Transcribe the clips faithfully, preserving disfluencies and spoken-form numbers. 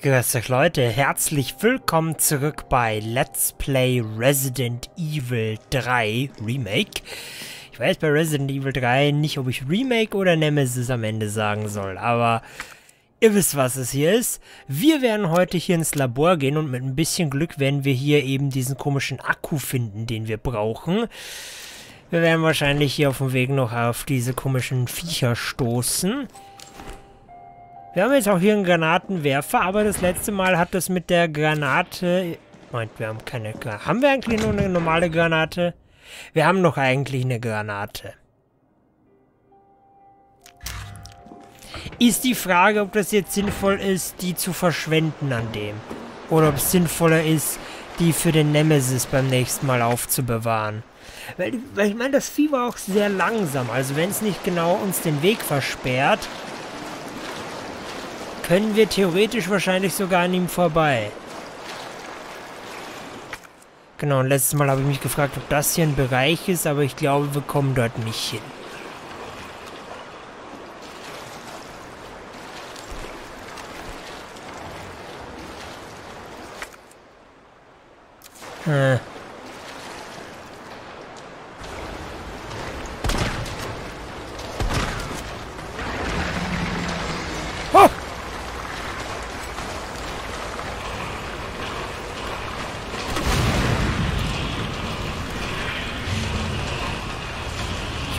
Grüß euch Leute, herzlich willkommen zurück bei Let's Play Resident Evil drei Remake. Ich weiß bei Resident Evil drei nicht, ob ich Remake oder Nemesis am Ende sagen soll, aber ihr wisst, was es hier ist. Wir werden heute hier ins Labor gehen und mit ein bisschen Glück werden wir hier eben diesen komischen Akku finden, den wir brauchen. Wir werden wahrscheinlich hier auf dem Weg noch auf diese komischen Viecher stoßen. Wir haben jetzt auch hier einen Granatenwerfer, aber das letzte Mal hat das mit der Granate... Moment, wir haben keine Granate. Haben wir eigentlich nur eine normale Granate? Wir haben doch eigentlich eine Granate. Ist die Frage, ob das jetzt sinnvoll ist, die zu verschwenden an dem. Oder ob es sinnvoller ist, die für den Nemesis beim nächsten Mal aufzubewahren. Weil, weil ich meine, das Vieh war auch sehr langsam. Also wenn es nicht genau uns den Weg versperrt... können wir theoretisch wahrscheinlich sogar an ihm vorbei. Genau, und letztes Mal habe ich mich gefragt, ob das hier ein Bereich ist, aber ich glaube, wir kommen dort nicht hin. Hm.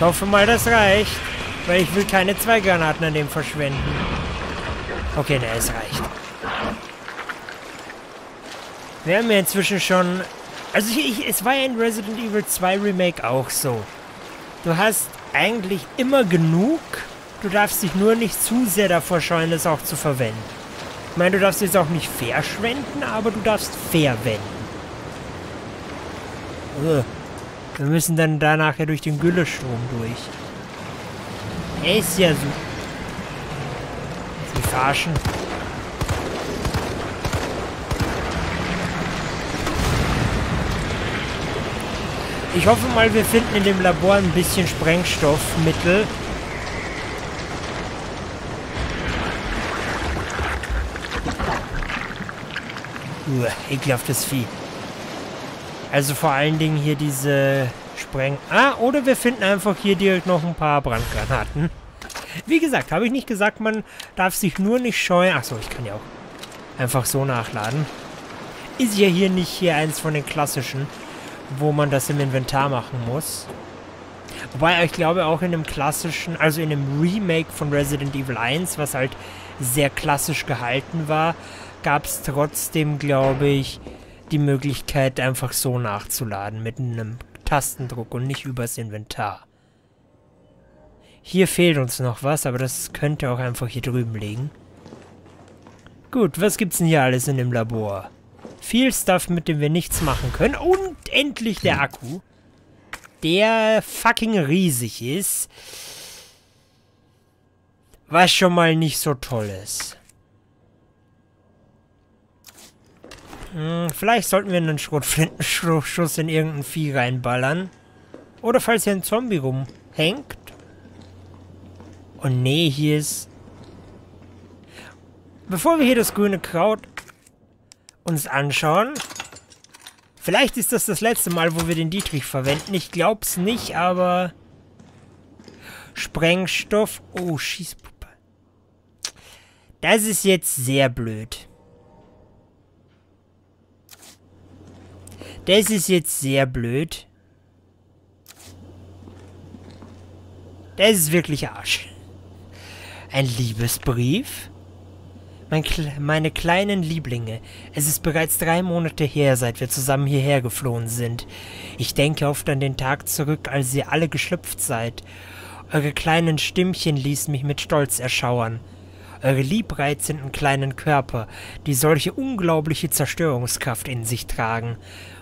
Ich hoffe mal, das reicht, weil ich will keine zwei Granaten an dem verschwenden. Okay, ne, es reicht. Wir haben ja inzwischen schon... Also ich, ich, es war ja in Resident Evil zwei Remake auch so. Du hast eigentlich immer genug, du darfst dich nur nicht zu sehr davor scheuen, es auch zu verwenden. Ich meine, du darfst jetzt auch nicht verschwenden, aber du darfst verwenden. Ugh. Wir müssen dann danach ja durch den Güllestrom durch. Ist ja so. Die Farschen. Ich hoffe mal, wir finden in dem Labor ein bisschen Sprengstoffmittel. Uah, ekelhaftes Vieh. Also vor allen Dingen hier diese Spreng... Ah, oder wir finden einfach hier direkt noch ein paar Brandgranaten. Wie gesagt, habe ich nicht gesagt, man darf sich nur nicht scheuen. Achso, ich kann ja auch einfach so nachladen. Ist ja hier nicht hier eins von den klassischen, wo man das im Inventar machen muss. Wobei, ich glaube auch in dem klassischen, also in dem Remake von Resident Evil eins, was halt sehr klassisch gehalten war, gab es trotzdem, glaube ich... die Möglichkeit, einfach so nachzuladen mit einem Tastendruck und nicht übers Inventar. Hier fehlt uns noch was, aber das könnte auch einfach hier drüben liegen. Gut, was gibt's denn hier alles in dem Labor? Viel Stuff, mit dem wir nichts machen können. Und endlich der Akku, der fucking riesig ist. Was schon mal nicht so toll ist. Vielleicht sollten wir einen Schrotflintenschuss in irgendein Vieh reinballern. Oder falls hier ein Zombie rumhängt. Oh nee, hier ist... Bevor wir hier das grüne Kraut uns anschauen... Vielleicht ist das das letzte Mal, wo wir den Dietrich verwenden. Ich glaub's nicht, aber... Sprengstoff... Oh, Schießpuppe. Das ist jetzt sehr blöd. Das ist jetzt sehr blöd. Das ist wirklich Arsch. Ein Liebesbrief? Mein Kle- meine kleinen Lieblinge, es ist bereits drei Monate her, seit wir zusammen hierher geflohen sind. Ich denke oft an den Tag zurück, als ihr alle geschlüpft seid. Eure kleinen Stimmchen ließen mich mit Stolz erschauern. Eure liebreizenden kleinen Körper, die solche unglaubliche Zerstörungskraft in sich tragen.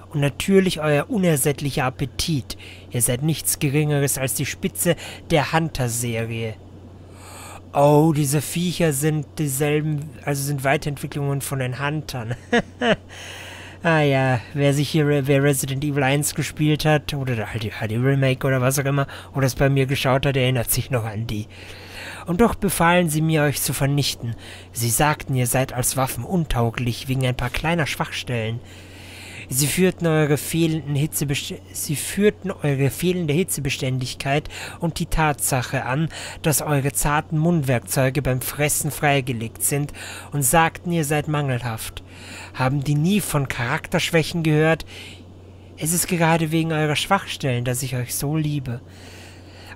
Und natürlich euer unersättlicher Appetit. Ihr seid nichts Geringeres als die Spitze der Hunter-Serie. Oh, diese Viecher sind dieselben, also sind Weiterentwicklungen von den Huntern. Ah ja, wer sich hier, wer Resident Evil eins gespielt hat, oder halt die Remake oder was auch immer, oder es bei mir geschaut hat, erinnert sich noch an die. und doch befahlen sie mir, euch zu vernichten. Sie sagten, ihr seid als Waffen untauglich, wegen ein paar kleiner Schwachstellen. Sie führten eure fehlenden Hitzebest sie führten eure fehlende Hitzebeständigkeit und die Tatsache an, dass eure zarten Mundwerkzeuge beim Fressen freigelegt sind und sagten, ihr seid mangelhaft. Haben die nie von Charakterschwächen gehört? Es ist gerade wegen eurer Schwachstellen, dass ich euch so liebe.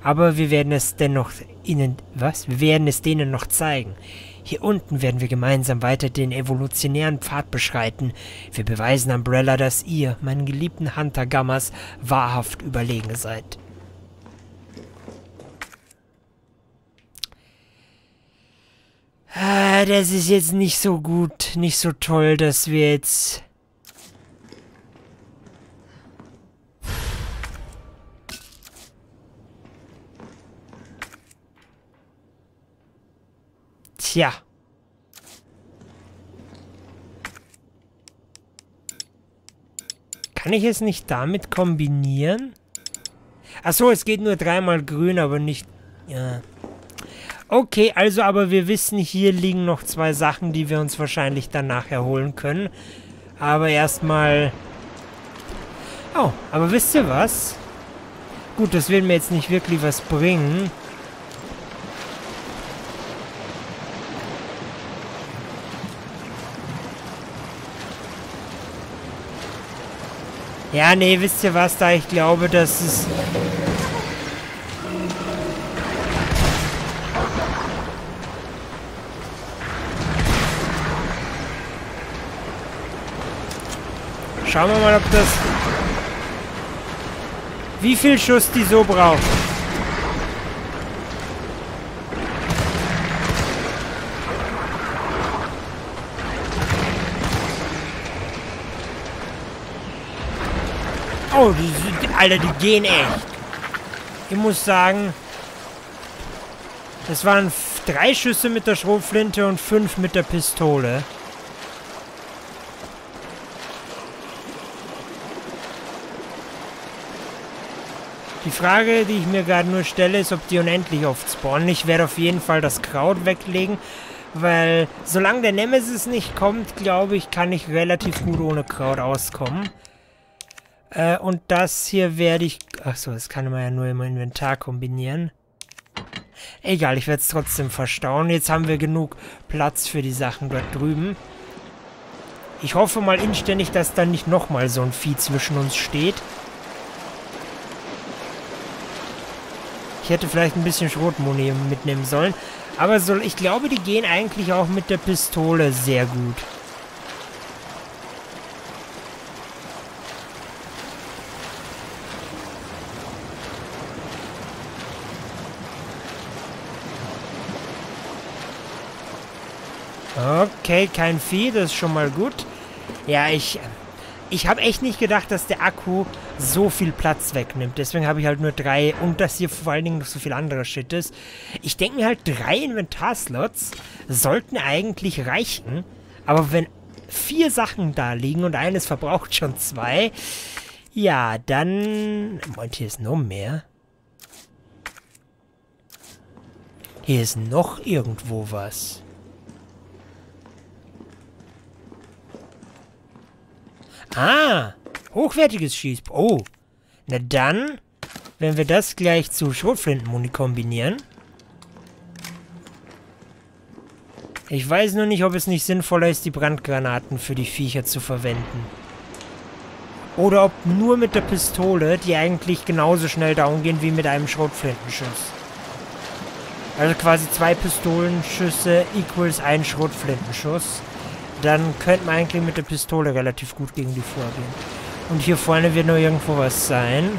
Aber wir werden es dennoch ihnen, was? Wir werden es denen noch zeigen. Hier unten werden wir gemeinsam weiter den evolutionären Pfad beschreiten. Wir beweisen Umbrella, dass ihr, meinen geliebten Hunter-Gammas, wahrhaft überlegen seid. Ah, das ist jetzt nicht so gut, nicht so toll, dass wir jetzt... Tja. Kann ich es nicht damit kombinieren? Achso, es geht nur dreimal grün, aber nicht... Ja. Okay, also aber wir wissen, hier liegen noch zwei Sachen, die wir uns wahrscheinlich danach erholen können. Aber erstmal... Oh, aber wisst ihr was? Gut, das will mir jetzt nicht wirklich was bringen. Ja, nee, wisst ihr was, da ich glaube, dass es... Schauen wir mal, ob das... Wie viel Schuss die so braucht. Oh, die, die, Alter, die gehen echt. Ich muss sagen, das waren drei Schüsse mit der Schrotflinte und fünf mit der Pistole. Die Frage, die ich mir gerade nur stelle, ist, ob die unendlich oft spawnen. Ich werde auf jeden Fall das Kraut weglegen, weil solange der Nemesis nicht kommt, glaube ich, kann ich relativ gut ohne Kraut auskommen. Äh, und das hier werde ich... Achso, das kann man ja nur im Inventar kombinieren. Egal, ich werde es trotzdem verstauen. Jetzt haben wir genug Platz für die Sachen dort drüben. Ich hoffe mal inständig, dass da nicht nochmal so ein Vieh zwischen uns steht. Ich hätte vielleicht ein bisschen Schrotmuni mitnehmen sollen. Aber so, ich glaube, die gehen eigentlich auch mit der Pistole sehr gut. Okay, kein Vieh, das ist schon mal gut. Ja, ich... Ich habe echt nicht gedacht, dass der Akku so viel Platz wegnimmt. Deswegen habe ich halt nur drei... Und dass hier vor allen Dingen noch so viel anderer Shit ist. Ich denke mir halt, drei Inventarslots sollten eigentlich reichen. Aber wenn vier Sachen da liegen und eines verbraucht schon zwei... Ja, dann... Moment, hier ist noch mehr. Hier ist noch irgendwo was. Ah, hochwertiges Schieß. Oh, na dann, wenn wir das gleich zu Schrotflintenmuni kombinieren. Ich weiß nur nicht, ob es nicht sinnvoller ist, die Brandgranaten für die Viecher zu verwenden. Oder ob nur mit der Pistole, die eigentlich genauso schnell down gehen wie mit einem Schrotflintenschuss. Also quasi zwei Pistolenschüsse equals ein Schrotflintenschuss. Dann könnte man eigentlich mit der Pistole relativ gut gegen die vorgehen. Und hier vorne wird noch irgendwo was sein.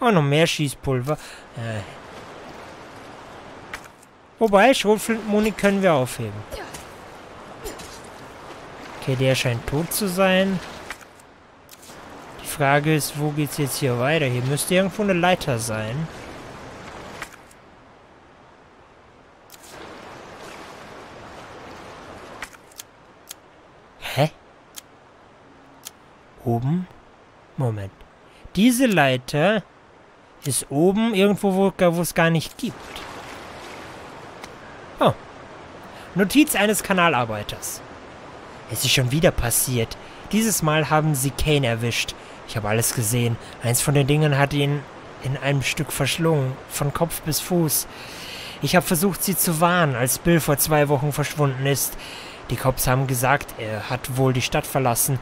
Oh, noch mehr Schießpulver. Äh. Wobei, Schrotflintenmuni können wir aufheben. Okay, der scheint tot zu sein. Die Frage ist, wo geht's jetzt hier weiter? Hier müsste irgendwo eine Leiter sein. Oben? Moment. Diese Leiter ist oben irgendwo, wo es gar nicht gibt. Oh. Notiz eines Kanalarbeiters. Es ist schon wieder passiert. Dieses Mal haben sie Kane erwischt. Ich habe alles gesehen. Eins von den Dingen hat ihn in einem Stück verschlungen, von Kopf bis Fuß. Ich habe versucht, sie zu warnen, als Bill vor zwei Wochen verschwunden ist. Die Cops haben gesagt, er hat wohl die Stadt verlassen.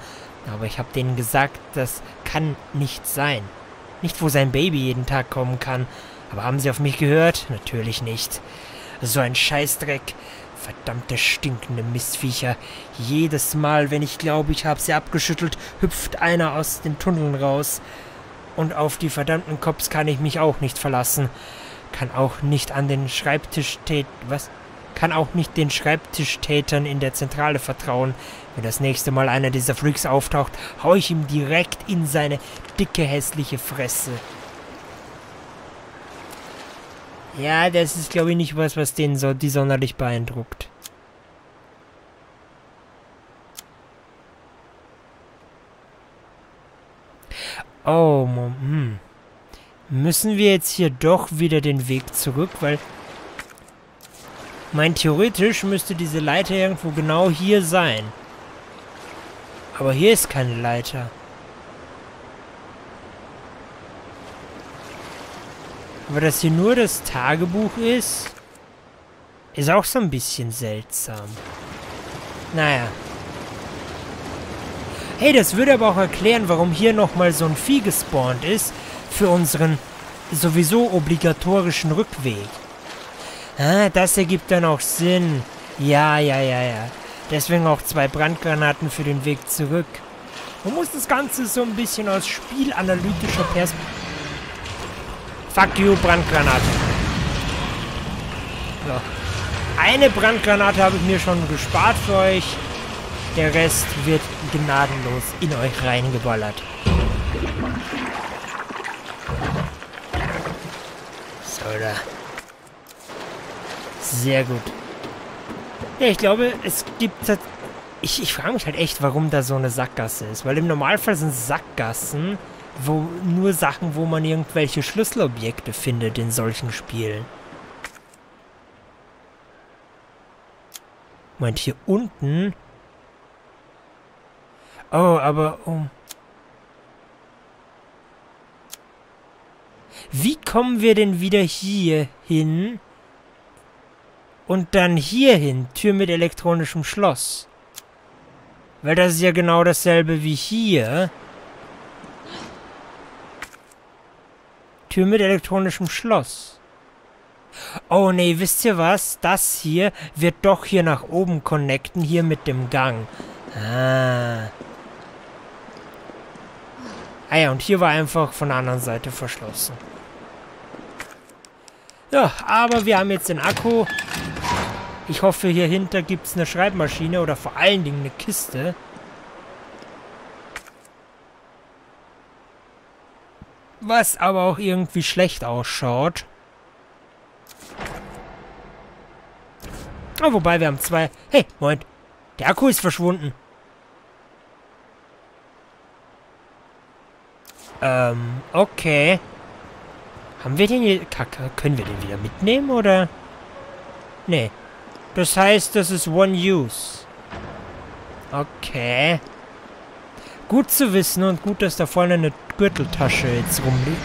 Aber ich habe denen gesagt, das kann nicht sein. Nicht, wo sein Baby jeden Tag kommen kann. Aber haben sie auf mich gehört? Natürlich nicht. So ein Scheißdreck. Verdammte, stinkende Mistviecher. Jedes Mal, wenn ich glaube, ich habe sie abgeschüttelt, hüpft einer aus den Tunneln raus. Und auf die verdammten Cops kann ich mich auch nicht verlassen. Kann auch nicht an den Schreibtischtätern... Was? Kann auch nicht den Schreibtischtätern in der Zentrale vertrauen. Wenn das nächste Mal einer dieser Freaks auftaucht, hau ich ihm direkt in seine dicke, hässliche Fresse. Ja, das ist, glaube ich, nicht was, was den so, die sonderlich beeindruckt. Oh, Moment. Müssen wir jetzt hier doch wieder den Weg zurück, weil... Mein theoretisch müsste diese Leiter irgendwo genau hier sein. Aber hier ist keine Leiter. Aber dass hier nur das Tagebuch ist, ist auch so ein bisschen seltsam. Naja. Hey, das würde aber auch erklären, warum hier nochmal so ein Vieh gespawnt ist. Für unseren sowieso obligatorischen Rückweg. Ah, das ergibt dann auch Sinn. Ja, ja, ja, ja. Deswegen auch zwei Brandgranaten für den Weg zurück. Man muss das Ganze so ein bisschen aus spielanalytischer Perspektive... Fuck you, Brandgranate. So. Eine Brandgranate habe ich mir schon gespart für euch. Der Rest wird gnadenlos in euch reingeballert. Oder? Sehr gut. Ja, ich glaube, es gibt... Halt ich ich frage mich halt echt, warum da so eine Sackgasse ist. Weil im Normalfall sind Sackgassen wo nur Sachen, wo man irgendwelche Schlüsselobjekte findet in solchen Spielen. Moment, hier unten... Oh, aber... Oh. Wie kommen wir denn wieder hier hin? Und dann hier hin? Tür mit elektronischem Schloss. Weil das ist ja genau dasselbe wie hier. Tür mit elektronischem Schloss. Oh nee, wisst ihr was? Das hier wird doch hier nach oben connecten, hier mit dem Gang. Ah. Ah ja, und hier war einfach von der anderen Seite verschlossen. Ja, aber wir haben jetzt den Akku. Ich hoffe, hier hinter gibt es eine Schreibmaschine oder vor allen Dingen eine Kiste. Was aber auch irgendwie schlecht ausschaut. Oh, wobei, wir haben zwei... Hey, Moment. Der Akku ist verschwunden. Ähm, okay. Haben wir den hier... Kacke, können wir den wieder mitnehmen, oder? Nee. Das heißt, das ist One Use. Okay. Gut zu wissen und gut, dass da vorne eine Gürteltasche jetzt rumliegt.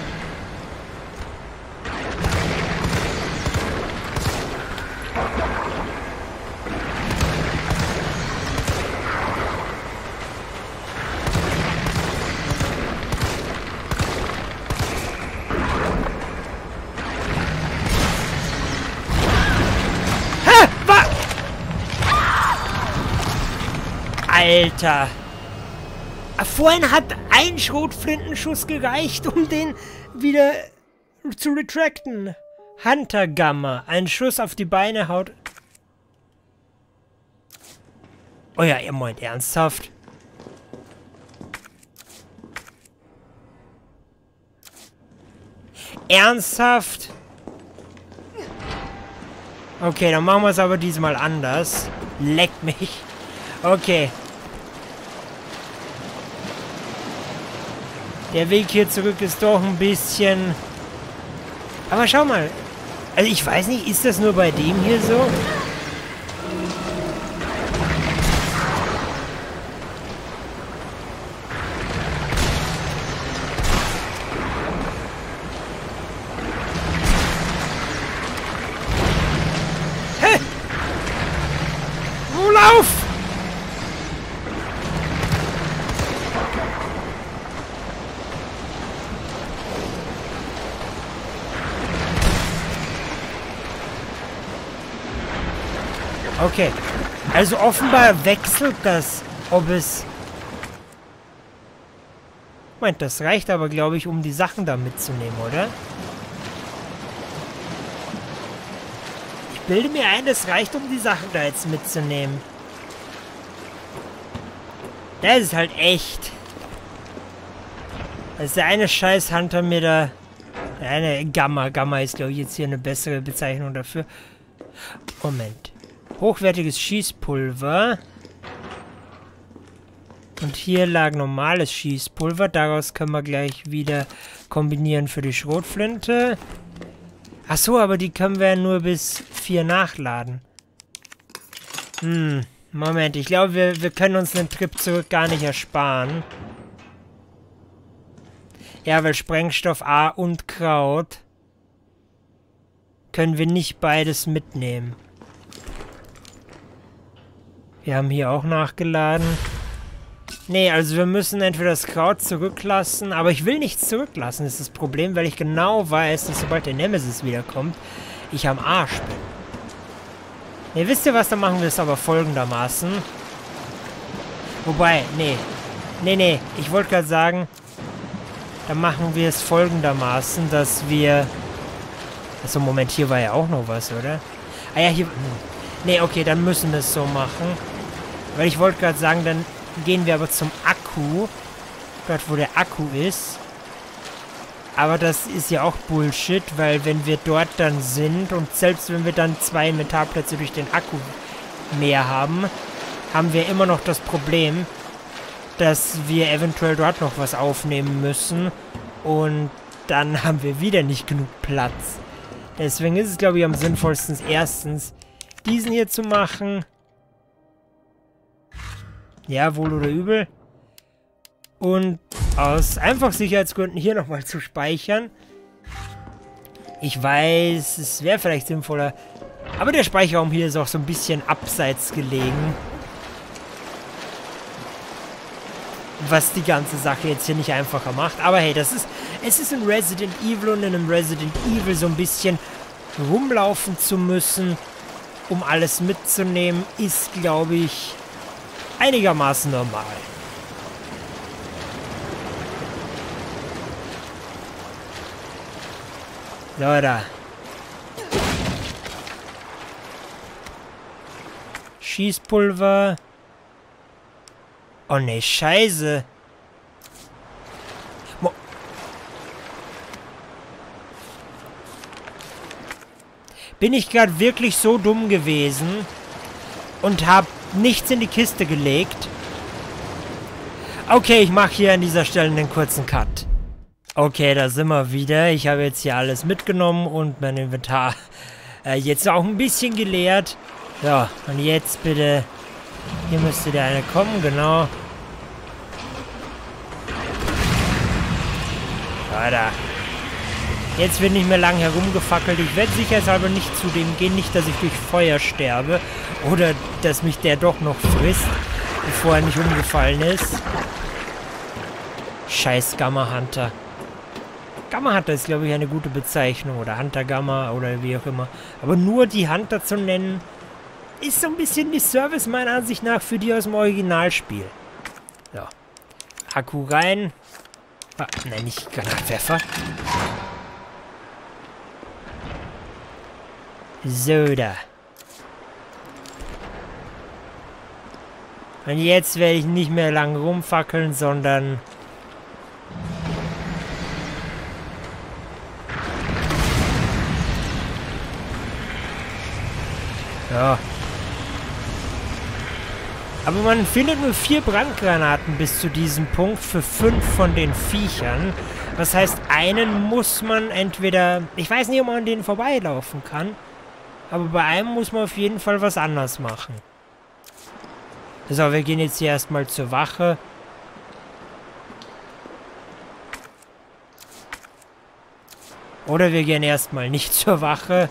Alter. Vorhin hat ein Schrotflintenschuss gereicht, um den wieder zu retracten. Hunter-Gamma. Ein Schuss auf die Beine haut... Oh ja, ihr meint ernsthaft? Ernsthaft? Okay, dann machen wir es aber diesmal anders. Leck mich. Okay. Der Weg hier zurück ist doch ein bisschen... Aber schau mal. Also ich weiß nicht, ist das nur bei dem hier so? Okay, also offenbar wechselt das, ob es... Ich meine, das reicht aber, glaube ich, um die Sachen da mitzunehmen, oder? Ich bilde mir ein, das reicht, um die Sachen da jetzt mitzunehmen. Das ist halt echt. Dass der eine scheiß Hunter mir da... Der eine Gamma, Gamma ist, glaube ich, jetzt hier eine bessere Bezeichnung dafür. Moment. Hochwertiges Schießpulver. Und hier lag normales Schießpulver. Daraus können wir gleich wieder kombinieren für die Schrotflinte. Achso, aber die können wir nur bis vier nachladen. Hm, Moment. Ich glaube, wir, wir können uns einen Trip zurück gar nicht ersparen. Ja, weil Sprengstoff A und Kraut können wir nicht beides mitnehmen. Wir haben hier auch nachgeladen. Nee, also wir müssen entweder das Kraut zurücklassen, aber ich will nichts zurücklassen, ist das Problem, weil ich genau weiß, dass sobald der Nemesis wiederkommt, ich am Arsch bin. Nee, wisst ihr was, dann machen wir es aber folgendermaßen. Wobei, nee. Nee, nee, ich wollte gerade sagen, dann machen wir es folgendermaßen, dass wir... Achso, Moment, hier war ja auch noch was, oder? Ah ja, hier... Nee, okay, dann müssen wir es so machen. Weil ich wollte gerade sagen, dann gehen wir aber zum Akku. Dort, wo der Akku ist. Aber das ist ja auch Bullshit, weil wenn wir dort dann sind und selbst wenn wir dann zwei Inventarplätze durch den Akku mehr haben, haben wir immer noch das Problem, dass wir eventuell dort noch was aufnehmen müssen. Und dann haben wir wieder nicht genug Platz. Deswegen ist es, glaube ich, am sinnvollsten erstens... diesen hier zu machen. Ja, wohl oder übel. Und aus einfach Sicherheitsgründen hier nochmal zu speichern. Ich weiß, es wäre vielleicht sinnvoller. Aber der Speicherraum hier ist auch so ein bisschen abseits gelegen. Was die ganze Sache jetzt hier nicht einfacher macht. Aber hey, das ist, es ist in Resident Evil und in einem Resident Evil so ein bisschen rumlaufen zu müssen, um alles mitzunehmen, ist, glaube ich, einigermaßen normal. So, da. Schießpulver. Oh, ne, scheiße. Mo- Bin ich gerade wirklich so dumm gewesen und habe nichts in die Kiste gelegt? Okay, ich mache hier an dieser Stelle einen kurzen Cut. Okay, da sind wir wieder. Ich habe jetzt hier alles mitgenommen und mein Inventar äh, jetzt auch ein bisschen geleert. Ja, und jetzt bitte... Hier müsste der eine kommen, genau. Ja, da. Jetzt wird nicht mehr lang herumgefackelt. Ich werde sicherheitshalber nicht zu dem gehen. Nicht, dass ich durch Feuer sterbe. Oder dass mich der doch noch frisst, bevor er nicht umgefallen ist. Scheiß Gamma Hunter. Gamma Hunter ist, glaube ich, eine gute Bezeichnung. Oder Hunter Gamma oder wie auch immer. Aber nur die Hunter zu nennen, ist so ein bisschen Disservice meiner Ansicht nach für die aus dem Originalspiel. So. Akku rein. Ah, nein, nicht Granatwerfer. So, da. Und jetzt werde ich nicht mehr lang rumfackeln, sondern... Ja. Aber man findet nur vier Brandgranaten bis zu diesem Punkt für fünf von den Viechern. Das heißt, einen muss man entweder... Ich weiß nicht, ob man an denen vorbeilaufen kann. Aber bei einem muss man auf jeden Fall was anders machen. So, wir gehen jetzt hier erstmal zur Wache. Oder wir gehen erstmal nicht zur Wache.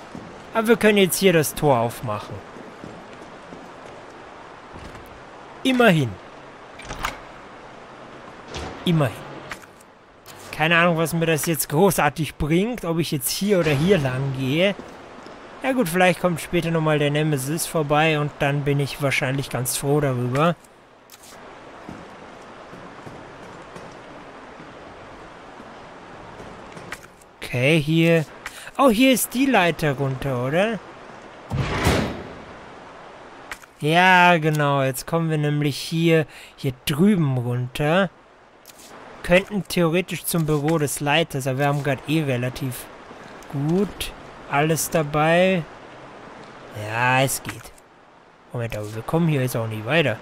Aber wir können jetzt hier das Tor aufmachen. Immerhin. Immerhin. Keine Ahnung, was mir das jetzt großartig bringt, ob ich jetzt hier oder hier lang gehe. Ja gut, vielleicht kommt später nochmal der Nemesis vorbei und dann bin ich wahrscheinlich ganz froh darüber. Okay, hier... Oh, hier ist die Leiter runter, oder? Ja, genau. Jetzt kommen wir nämlich hier, hier drüben runter. Könnten theoretisch zum Büro des Leiters, aber wir haben gerade eh relativ gut alles dabei. Ja, es geht. Moment, aber wir kommen hier jetzt auch nicht weiter.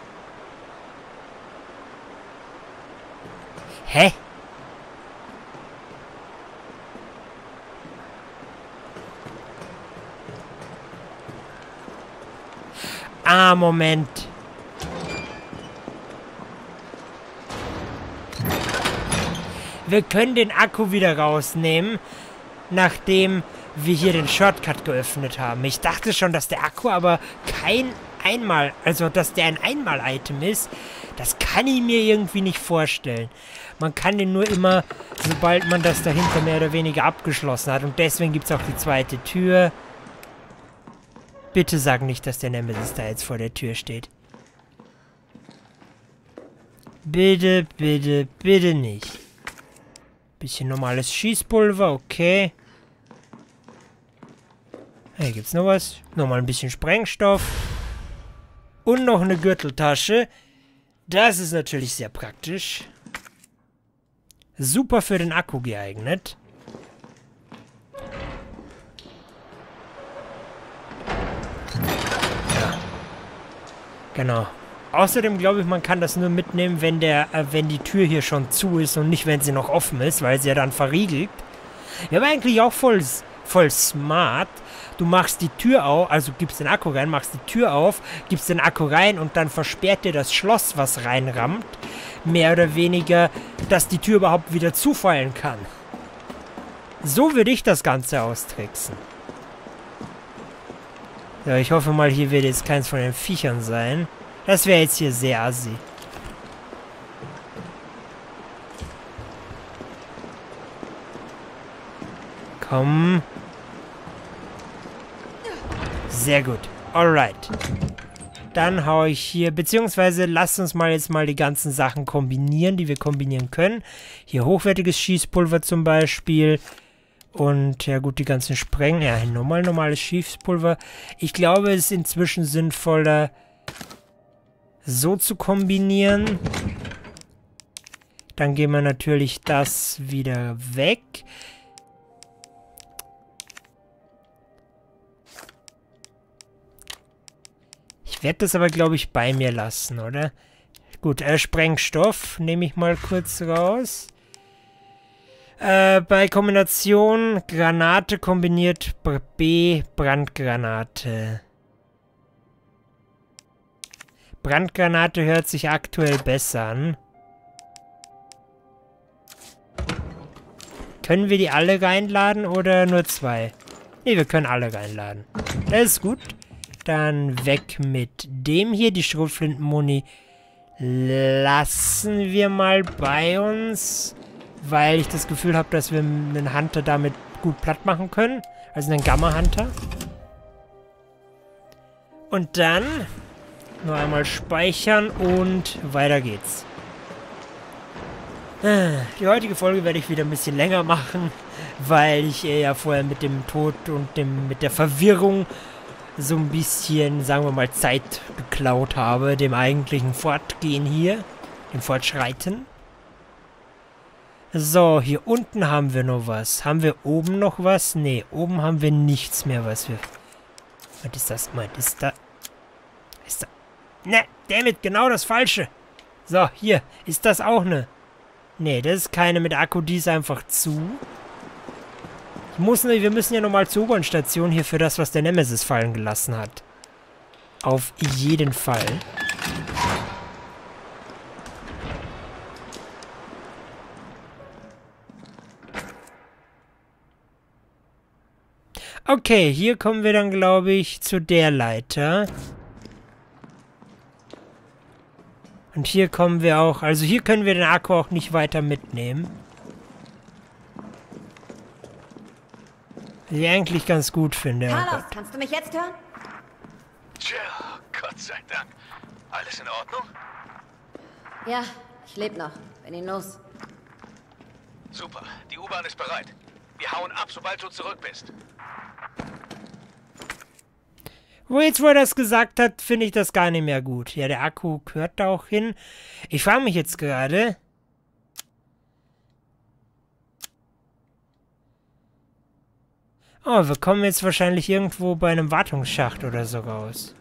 Hä? Ah, Moment. Wir können den Akku wieder rausnehmen, nachdem wir hier den Shortcut geöffnet haben. Ich dachte schon, dass der Akku aber kein Einmal, also dass der ein Einmal-Item ist, das kann ich mir irgendwie nicht vorstellen. Man kann den nur immer, sobald man das dahinter mehr oder weniger abgeschlossen hat. Und deswegen gibt es auch die zweite Tür. Bitte sag nicht, dass der Nemesis da jetzt vor der Tür steht. Bitte, bitte, bitte nicht. Bisschen normales Schießpulver, okay. Hier gibt's noch was. Nochmal ein bisschen Sprengstoff. Und noch eine Gürteltasche. Das ist natürlich sehr praktisch. Super für den Akku geeignet. Genau. Außerdem glaube ich, man kann das nur mitnehmen, wenn der, äh, wenn die Tür hier schon zu ist und nicht, wenn sie noch offen ist, weil sie ja dann verriegelt. Ja, aber eigentlich auch voll, voll smart. Du machst die Tür auf, also gibst den Akku rein, machst die Tür auf, gibst den Akku rein und dann versperrt dir das Schloss, was reinrammt. Mehr oder weniger, dass die Tür überhaupt wieder zufallen kann. So würde ich das Ganze austricksen. So, ich hoffe mal, hier wird jetzt keins von den Viechern sein. Das wäre jetzt hier sehr assi. Komm. Sehr gut. Alright. Dann hau ich hier, beziehungsweise lasst uns mal jetzt mal die ganzen Sachen kombinieren, die wir kombinieren können. Hier hochwertiges Schießpulver zum Beispiel. Und, ja gut, die ganzen Sprengen. Ja, normal, normales Schießpulver. Ich glaube, es ist inzwischen sinnvoller, so zu kombinieren. Dann gehen wir natürlich das wieder weg. Ich werde das aber, glaube ich, bei mir lassen, oder? Gut, äh, Sprengstoff nehme ich mal kurz raus. Äh, bei Kombination Granate kombiniert B Brandgranate. Brandgranate hört sich aktuell besser an. Können wir die alle reinladen oder nur zwei? Ne, wir können alle reinladen. Das ist gut. Dann weg mit dem hier. Die Schrotflintenmuni lassen wir mal bei uns. Weil ich das Gefühl habe, dass wir einen Hunter damit gut platt machen können. Also einen Gamma-Hunter. Und dann nur einmal speichern und weiter geht's. Die heutige Folge werde ich wieder ein bisschen länger machen, weil ich ja vorher mit dem Tod und dem mit der Verwirrung so ein bisschen, sagen wir mal, Zeit geklaut habe, dem eigentlichen Fortgehen hier, dem Fortschreiten. So, hier unten haben wir noch was. Haben wir oben noch was? Ne, oben haben wir nichts mehr, was wir... Was ist das? Was ist da? Ist da? Ne, damit genau das Falsche. So, hier. Ist das auch eine? Ne, das ist keine mit Akku. Die ist einfach zu. Ich muss, wir müssen ja nochmal zur U-Bahn-Station hier für das, was der Nemesis fallen gelassen hat. Auf jeden Fall. Okay, hier kommen wir dann, glaube ich, zu der Leiter. Und hier kommen wir auch... Also hier können wir den Akku auch nicht weiter mitnehmen. Was ich eigentlich ganz gut finde. Carlos, kannst du mich jetzt hören? Tja, Gott sei Dank. Alles in Ordnung? Ja, ich lebe noch. Bin ihn los. Super, die U-Bahn ist bereit. Wir hauen ab, sobald du zurück bist. Wo jetzt, wo er das gesagt hat, finde ich das gar nicht mehr gut. Ja, der Akku gehört da auch hin. Ich frage mich jetzt gerade. Oh, wir kommen jetzt wahrscheinlich irgendwo bei einem Wartungsschacht oder so raus.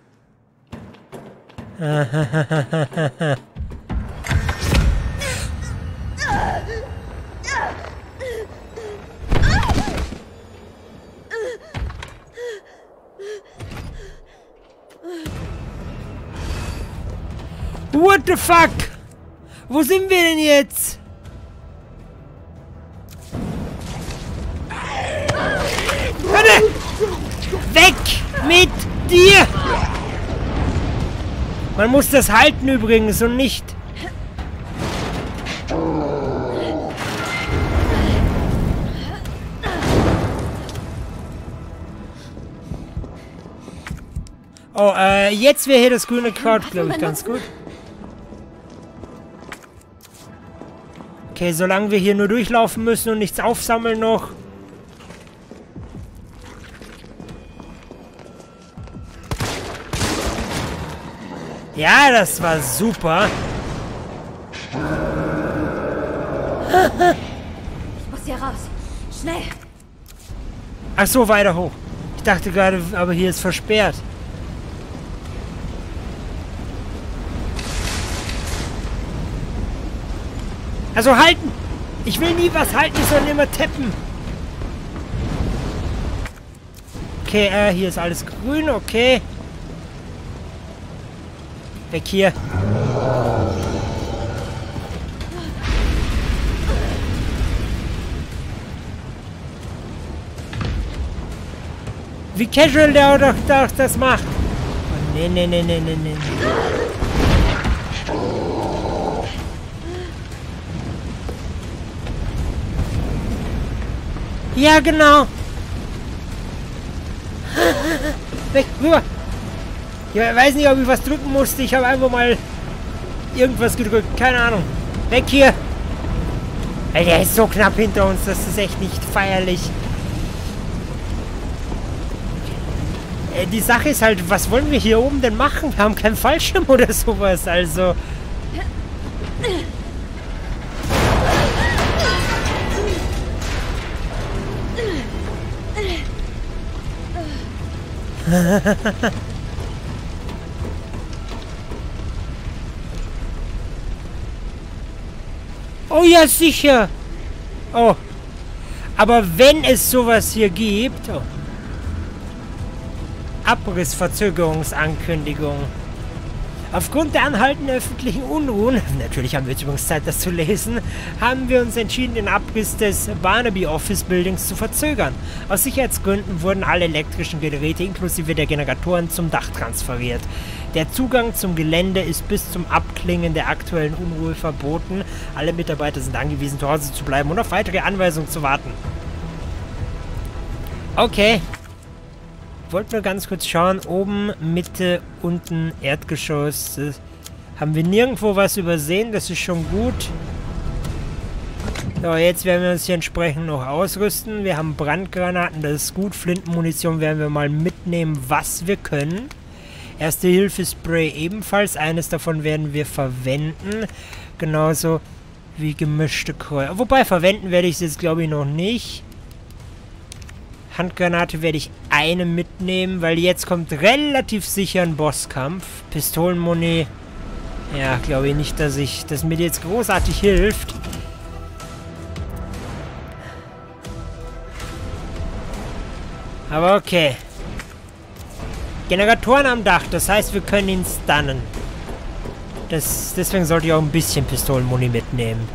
What the fuck? Wo sind wir denn jetzt? Warte! Weg mit dir! Man muss das halten übrigens und nicht... Oh, äh, jetzt wäre hier das grüne Kraut, glaube ich, ganz gut. Okay, solange wir hier nur durchlaufen müssen und nichts aufsammeln noch. Ja, das war super. Ich muss hier raus. Schnell. Ach so, weiter hoch. Ich dachte gerade, aber hier ist versperrt. Also halten! Ich will nie was halten, ich soll immer tippen. Okay, äh, hier ist alles grün, okay. Weg hier. Wie casual der auch doch das macht. Oh, nee, nee, nee, nee, nee, nee. Ja, genau. Weg, rüber. Ich weiß nicht, ob ich was drücken musste. Ich habe einfach mal irgendwas gedrückt. Keine Ahnung. Weg hier. Alter, der ist so knapp hinter uns. Das ist echt nicht feierlich. Die Sache ist halt, was wollen wir hier oben denn machen? Wir haben keinen Fallschirm oder sowas. Also... Oh ja, sicher. Oh. Aber wenn es sowas hier gibt... Oh. Abrissverzögerungsankündigung. Aufgrund der anhaltenden öffentlichen Unruhen, natürlich haben wir jetzt übrigens Zeit, das zu lesen, haben wir uns entschieden, den Abriss des Barnaby Office Buildings zu verzögern. Aus Sicherheitsgründen wurden alle elektrischen Geräte inklusive der Generatoren zum Dach transferiert. Der Zugang zum Gelände ist bis zum Abklingen der aktuellen Unruhe verboten. Alle Mitarbeiter sind angewiesen, zu Hause zu bleiben und auf weitere Anweisungen zu warten. Okay. Wollten wir ganz kurz schauen, oben, Mitte, unten, Erdgeschoss. Das haben wir nirgendwo was übersehen, das ist schon gut. So, jetzt werden wir uns hier entsprechend noch ausrüsten. Wir haben Brandgranaten, das ist gut. Flintenmunition werden wir mal mitnehmen, was wir können. Erste-Hilfe-Spray ebenfalls. Eines davon werden wir verwenden. Genauso wie gemischte Kräuter. Wobei, verwenden werde ich es jetzt, glaube ich, noch nicht. Handgranate werde ich eine mitnehmen, weil jetzt kommt relativ sicher ein Bosskampf. Pistolenmoney. Ja, glaube ich nicht, dass ich das mir jetzt großartig hilft. Aber okay. Generatoren am Dach, das heißt, wir können ihn stunnen. Das, deswegen sollte ich auch ein bisschen Pistolenmuni mitnehmen.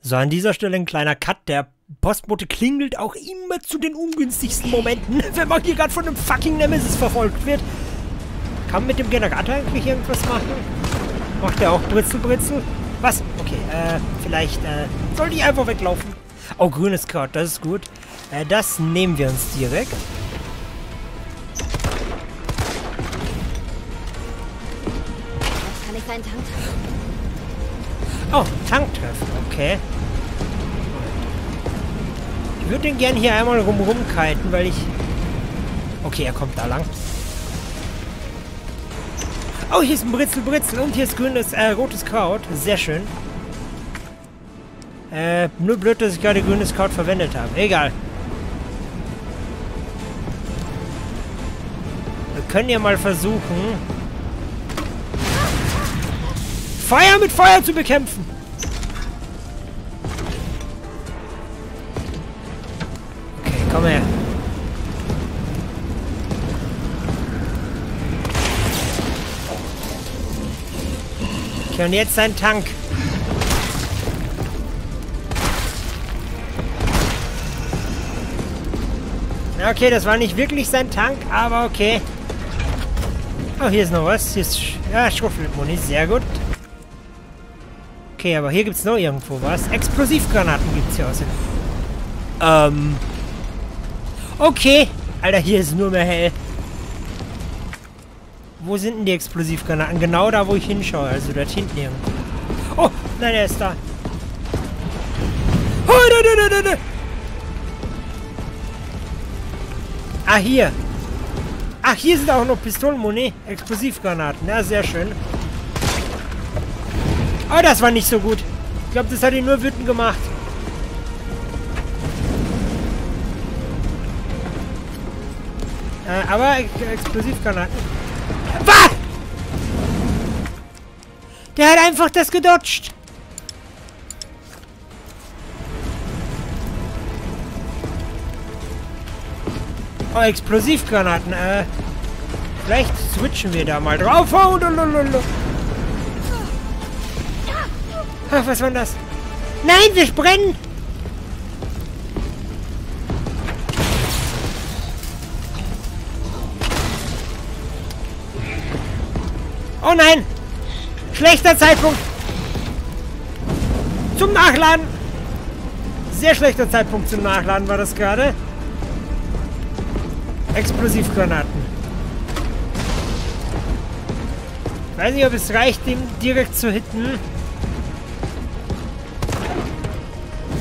So, an dieser Stelle ein kleiner Cut. Der Postbote klingelt auch immer zu den ungünstigsten Momenten, wenn man hier gerade von einem fucking Nemesis verfolgt wird. Kann man mit dem Generator eigentlich irgendwas machen? Macht er auch Britzel, Britzel? Was? Okay, äh, vielleicht, äh, sollte ich einfach weglaufen. Oh, grünes Kraut, das ist gut. Äh, das nehmen wir uns direkt. Was kann ich für einen Tank treffen? Oh, Tank treffen, okay. Ich würde den gerne hier einmal rumrumkiten, weil ich... Okay, er kommt da lang. Oh, hier ist ein Britzel, Britzel und hier ist grünes, äh, rotes Kraut. Sehr schön. Äh, nur blöd, dass ich gerade grünes Kraut verwendet habe. Egal. Wir können ja mal versuchen, Feuer mit Feuer zu bekämpfen. Okay, komm her. Und jetzt sein Tank. Okay, das war nicht wirklich sein Tank, aber okay. Oh, hier ist noch was. Hier ist ja, Schrotflintenmuni, sehr gut. Okay, aber hier gibt es noch irgendwo was. Explosivgranaten gibt es hier außerdem. Ähm. Okay. Alter, hier ist nur mehr hell. Wo sind denn die Explosivgranaten? Genau da, wo ich hinschaue. Also dort hinten irgendwo. Oh, nein, er ist da. Oh, nein, nein, nein, nein. Ah, hier. Ach, hier sind auch noch Pistolenmuni. Explosivgranaten. Ja, sehr schön. Oh, das war nicht so gut. Ich glaube, das hat ihn nur wütend gemacht. Äh, aber Explosivgranaten... Was? Der hat einfach das gedodged. Oh, Explosivgranaten. Äh, vielleicht switchen wir da mal drauf. Oh, ach, was war das? Nein, wir brennen. Oh nein! Schlechter Zeitpunkt! Zum Nachladen! Sehr schlechter Zeitpunkt zum Nachladen war das gerade. Explosivgranaten. Ich weiß nicht, ob es reicht, den direkt zu hitten.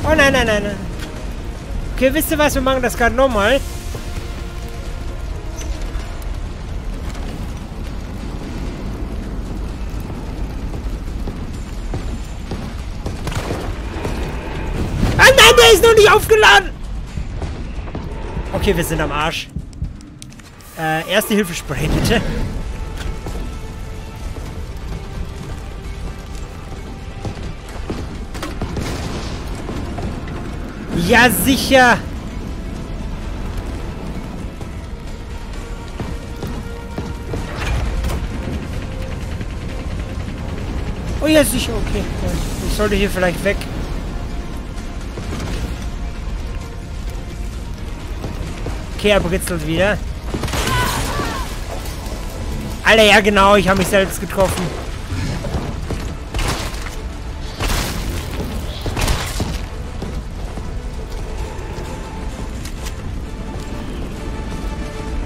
Oh nein, nein, nein, nein. Okay, wisst ihr was? Wir machen das gerade nochmal. Der ist noch nicht aufgeladen! Okay, wir sind am Arsch. Äh, erste Hilfe-Spray, bitte. Ja, sicher! Oh ja, sicher, okay. Ich sollte hier vielleicht weg. Okay, er britzelt wieder. Alter, ja genau, ich habe mich selbst getroffen.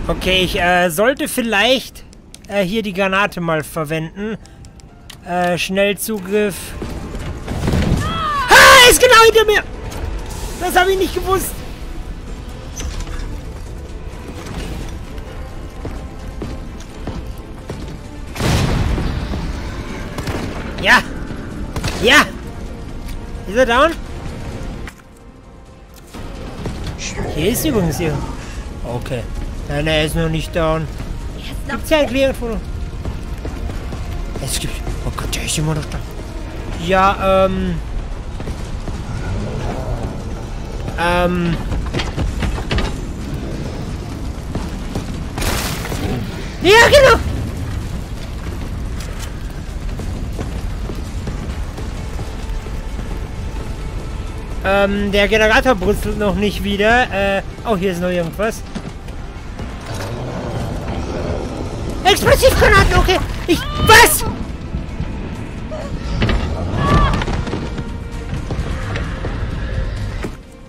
Okay, ich äh, sollte vielleicht äh, hier die Granate mal verwenden. Äh, Schnellzugriff. Ah, ist genau hinter mir! Das habe ich nicht gewusst. Ja! Ja! Ist er down? Hier ist übrigens hier. Okay. Nein, er ist noch nicht down. Gibt's hier ein Klärungsfoto? Es gibt... Oh Gott, der ist immer noch da. Ja, ähm... Ähm... Ja, genau! Ähm, der Generator brutzelt noch nicht wieder. Äh, oh, hier ist noch irgendwas. Explosivgranaten, okay. Ich... Was?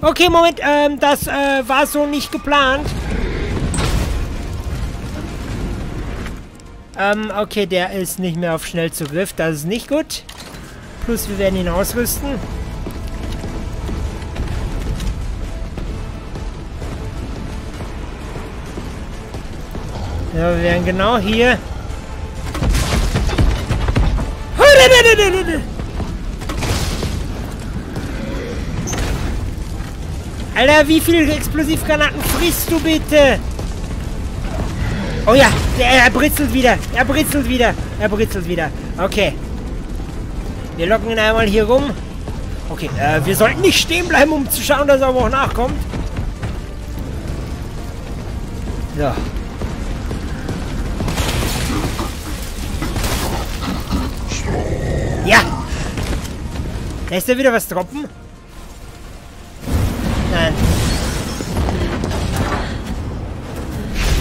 Okay, Moment, ähm, das, äh, war so nicht geplant. Ähm, okay, der ist nicht mehr auf Schnellzugriff. Das ist nicht gut. Plus, wir werden ihn ausrüsten. Ja, wir werden genau hier... Alter, wie viele Explosivgranaten frisst du bitte? Oh ja, er britzelt wieder. Er britzelt wieder. Er britzelt wieder. Okay. Wir locken ihn einmal hier rum. Okay, äh, wir sollten nicht stehen bleiben, um zu schauen, dass er auch nachkommt. So. Ja! Lässt er wieder was droppen? Nein.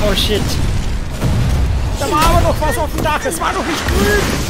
Oh shit. Da war aber noch was auf dem Dach. Es war doch nicht grün.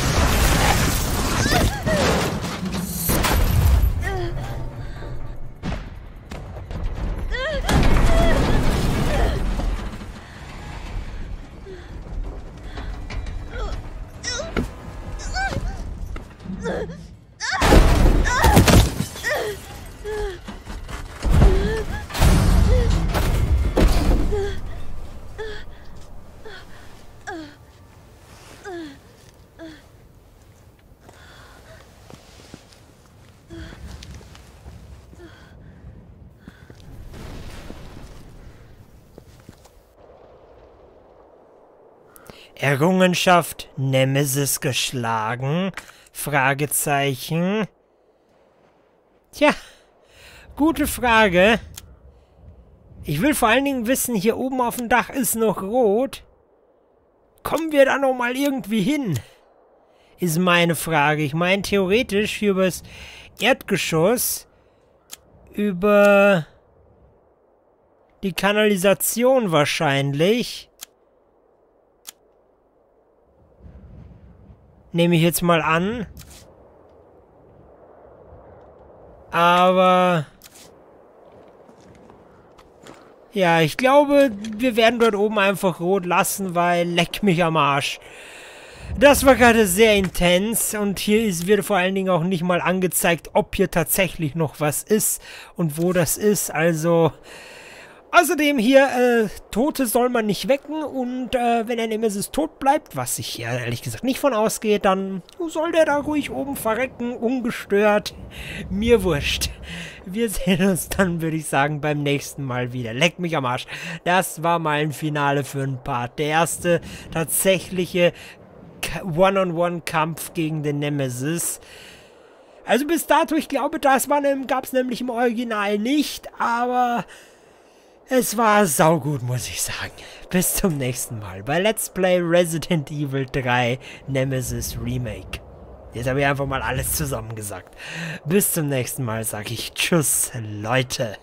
Errungenschaft Nemesis geschlagen? Fragezeichen. Tja, gute Frage. Ich will vor allen Dingen wissen, hier oben auf dem Dach ist noch rot. Kommen wir da nochmal irgendwie hin? Ist meine Frage. Ich meine, theoretisch hier übers Erdgeschoss, über die Kanalisation wahrscheinlich... Nehme ich jetzt mal an. Aber... Ja, ich glaube, wir werden dort oben einfach rot lassen, weil leck mich am Arsch. Das war gerade sehr intens und hier ist, wird vor allen Dingen auch nicht mal angezeigt, ob hier tatsächlich noch was ist und wo das ist. Also... Außerdem hier, äh, Tote soll man nicht wecken und äh, wenn der Nemesis tot bleibt, was ich ja ehrlich gesagt nicht von ausgehe, dann soll der da ruhig oben verrecken, ungestört. Mir wurscht. Wir sehen uns dann, würde ich sagen, beim nächsten Mal wieder. Leck mich am Arsch. Das war mein Finale für einen Part. Der erste tatsächliche One-on-One-Kampf gegen den Nemesis. Also bis dato, ich glaube, das gab es nämlich im Original nicht, aber... Es war saugut, muss ich sagen. Bis zum nächsten Mal bei Let's Play Resident Evil drei Nemesis Remake. Jetzt habe ich einfach mal alles zusammengesagt. Bis zum nächsten Mal sage ich Tschüss, Leute.